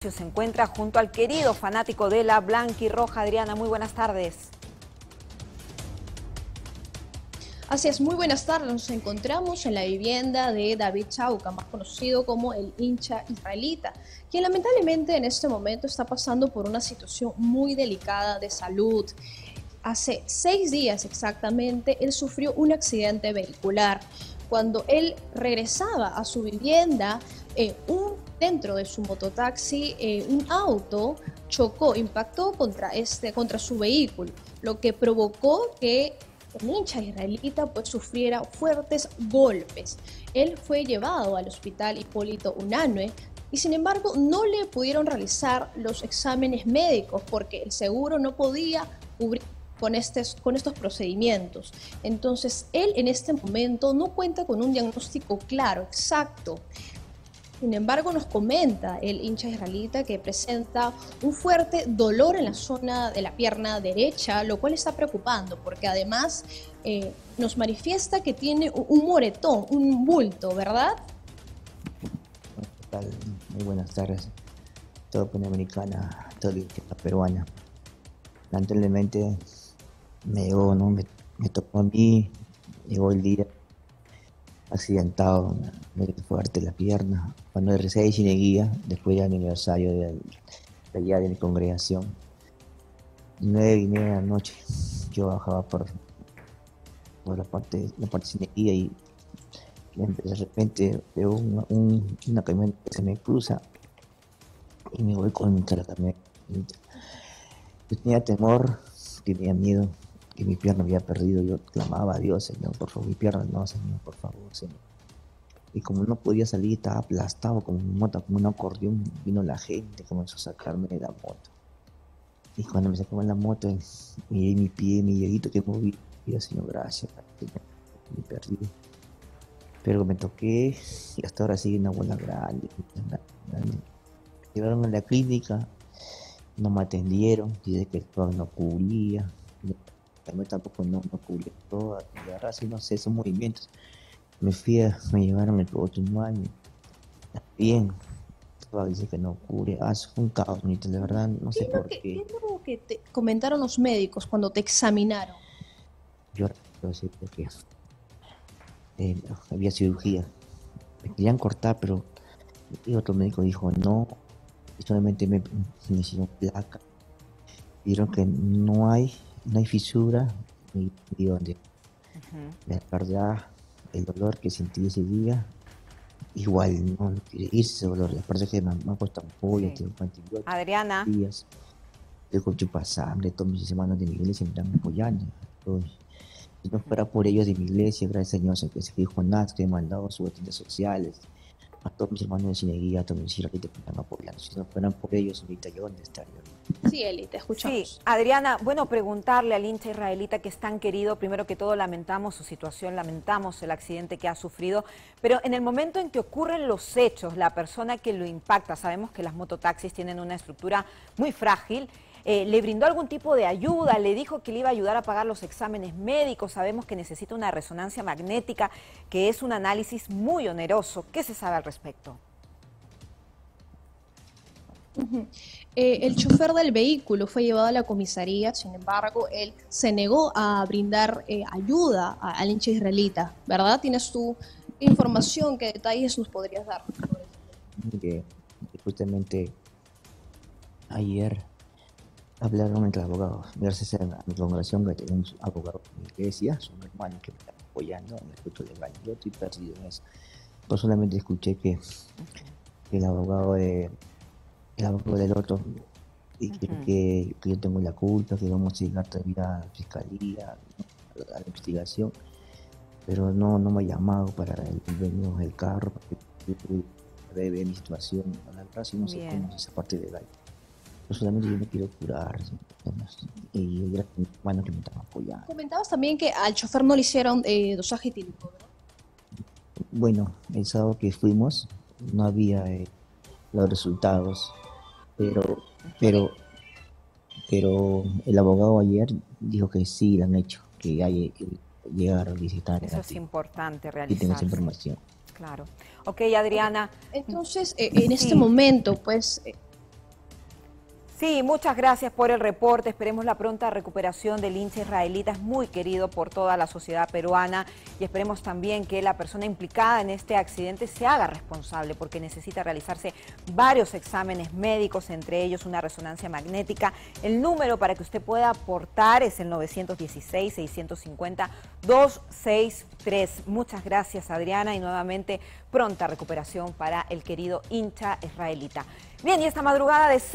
Se encuentra junto al querido fanático de la blanquirroja. Adriana, muy buenas tardes. Así es, muy buenas tardes. Nos encontramos en la vivienda de David Chauca, más conocido como el hincha israelita, quien lamentablemente en este momento está pasando por una situación muy delicada de salud. Hace 6 días exactamente, él sufrió un accidente vehicular. Cuando él regresaba a su vivienda, dentro de su mototaxi, un auto chocó, impactó contra su vehículo, lo que provocó que el hincha israelita pues sufriera fuertes golpes. Él fue llevado al hospital Hipólito Unánue y sin embargo no le pudieron realizar los exámenes médicos porque el seguro no podía cubrir con estos procedimientos. Entonces él en este momento no cuenta con un diagnóstico claro, exacto. Sin embargo, nos comenta el hincha israelita que presenta un fuerte dolor en la zona de la pierna derecha, lo cual está preocupando porque además nos manifiesta que tiene un moretón, un bulto, ¿verdad? ¿Qué tal? Muy buenas tardes. Todo Panamericana, todo la peruana. Lamentablemente me llegó, ¿no? Me tocó a mí, llegó el día accidentado, me dio fuerte la pierna. Cuando regresé de Chineguía, después del aniversario de allá de mi congregación, 9:30 de la noche, yo bajaba por la parte de Chineguía y de repente veo una camioneta que se me cruza y me voy contra la camioneta. Yo tenía temor, tenía miedo, que mi pierna había perdido. Yo clamaba a Dios: Señor, por favor, mi pierna no, Señor, por favor, Señor. Y como no podía salir, estaba aplastado como una mota, como un acordeón, vino la gente, comenzó a sacarme de la moto. Y cuando me sacaban la moto, miré mi pie, mi lleguito que moví, y yo, Señor, gracias, Señor, me perdí. Pero me toqué y hasta ahora sigue una bola grande, grande. Llevaron a la clínica, no me atendieron, dice que el cuadro no cubría, tampoco no cubría todo, y no sé, esos movimientos. Me llevaron el producto manual, bien, dice que no cubre, es un caos, de verdad, no sé por qué. ¿Qué es lo que te comentaron los médicos cuando te examinaron? Yo recuerdo decirte que había cirugía, me querían cortar, pero y otro médico dijo no. Y solamente me hicieron placa. Vieron que no hay fisura ni donde. La verdad, el dolor que sentí ese día, igual no quiere irse ese dolor. La verdad es que me ha puesto ampolla, tengo antibióticos. Adriana. Días, estoy con chupasambre, todas mis hermanos de mi iglesia me están apoyando. Si no fuera por ellos de mi iglesia, gracias al Señor, que se dijo Nats, que he mandado sus tiendas sociales. A todos mis hermanos de Cineguía, a todos mis hijos que te están apoyando. Si no fueran por ellos, ahorita yo dónde estaría. Sí, Eli, te escuchamos. Sí, Adriana, bueno, preguntarle al hincha israelita que es tan querido, primero que todo lamentamos su situación, lamentamos el accidente que ha sufrido, pero en el momento en que ocurren los hechos, la persona que lo impacta, sabemos que las mototaxis tienen una estructura muy frágil, ¿le brindó algún tipo de ayuda? ¿Le dijo que le iba a ayudar a pagar los exámenes médicos? Sabemos que necesita una resonancia magnética, que es un análisis muy oneroso. ¿Qué se sabe al respecto? El chofer del vehículo fue llevado a la comisaría, sin embargo, él se negó a brindar ayuda al hincha israelita, ¿verdad? ¿Tienes tú información? ¿Qué detalles nos podrías dar? Okay. Justamente ayer hablaron entre los abogados, gracias a mi congregación que tenemos abogados de mi iglesia, son hermanos que me están apoyando en el aspecto legal. Yo estoy perdido en eso. Yo solamente escuché que el abogado del otro, y que yo tengo la culpa, que vamos a llegar todavía a la fiscalía, a la investigación, pero no me ha llamado para venirnos el carro, para ver mi situación. La verdad, si no sé cómo es esa parte legal. Yo solamente me quiero curar, y gracias a mis hermanos que me están apoyando. Comentabas también que al chofer no le hicieron dosaje tílico, ¿verdad? Bueno, el sábado que fuimos no había los resultados, pero el abogado ayer dijo que sí, lo han hecho, que ya llegaron a visitar. Eso es importante realizar. Y tengo esa información. Claro. Ok, Adriana. Entonces, en este momento, pues... Sí, muchas gracias por el reporte. Esperemos la pronta recuperación del hincha israelita. Es muy querido por toda la sociedad peruana y esperemos también que la persona implicada en este accidente se haga responsable porque necesita realizarse varios exámenes médicos, entre ellos una resonancia magnética. El número para que usted pueda aportar es el 916-650-263. Muchas gracias, Adriana, y nuevamente pronta recuperación para el querido hincha israelita. Bien, y esta madrugada de